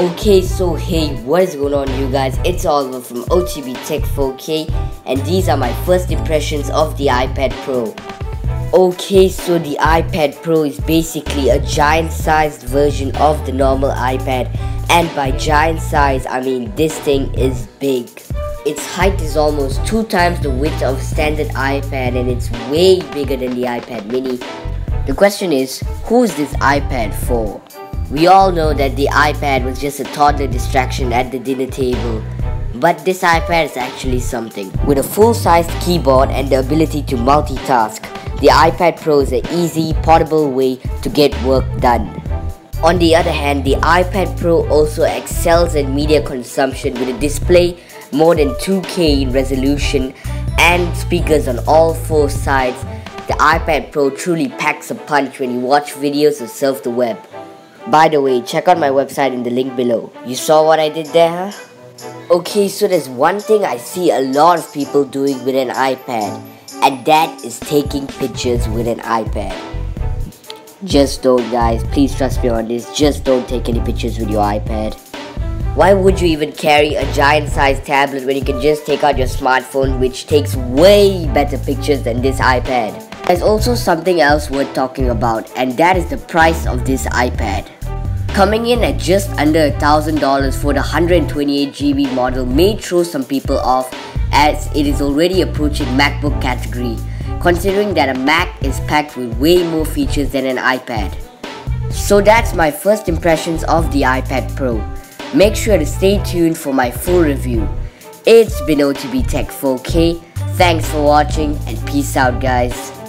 Okay, so hey, what is going on you guys? It's Oliver from OTB Tech 4K and these are my first impressions of the iPad Pro. Okay, so the iPad Pro is basically a giant sized version of the normal iPad, and by giant size I mean this thing is big. Its height is almost 2 times the width of a standard iPad and it's way bigger than the iPad mini. The question is, who's this iPad for? We all know that the iPad was just a toddler distraction at the dinner table, but this iPad is actually something. With a full-sized keyboard and the ability to multitask, the iPad Pro is an easy, portable way to get work done. On the other hand, the iPad Pro also excels at media consumption with a display more than 2K in resolution and speakers on all 4 sides. The iPad Pro truly packs a punch when you watch videos or surf the web. By the way, check out my website in the link below. You saw what I did there, huh? Okay, so there's one thing I see a lot of people doing with an iPad, and that is taking pictures with an iPad. Just don't, guys. Please trust me on this. Just don't take any pictures with your iPad. Why would you even carry a giant-sized tablet when you can just take out your smartphone, which takes way better pictures than this iPad? There's also something else worth talking about, and that is the price of this iPad. Coming in at just under $1,000 for the 128GB model may throw some people off, as it is already approaching MacBook category, considering that a Mac is packed with way more features than an iPad. So that's my first impressions of the iPad Pro. Make sure to stay tuned for my full review. It's been OTB Tech 4K, thanks for watching and peace out guys.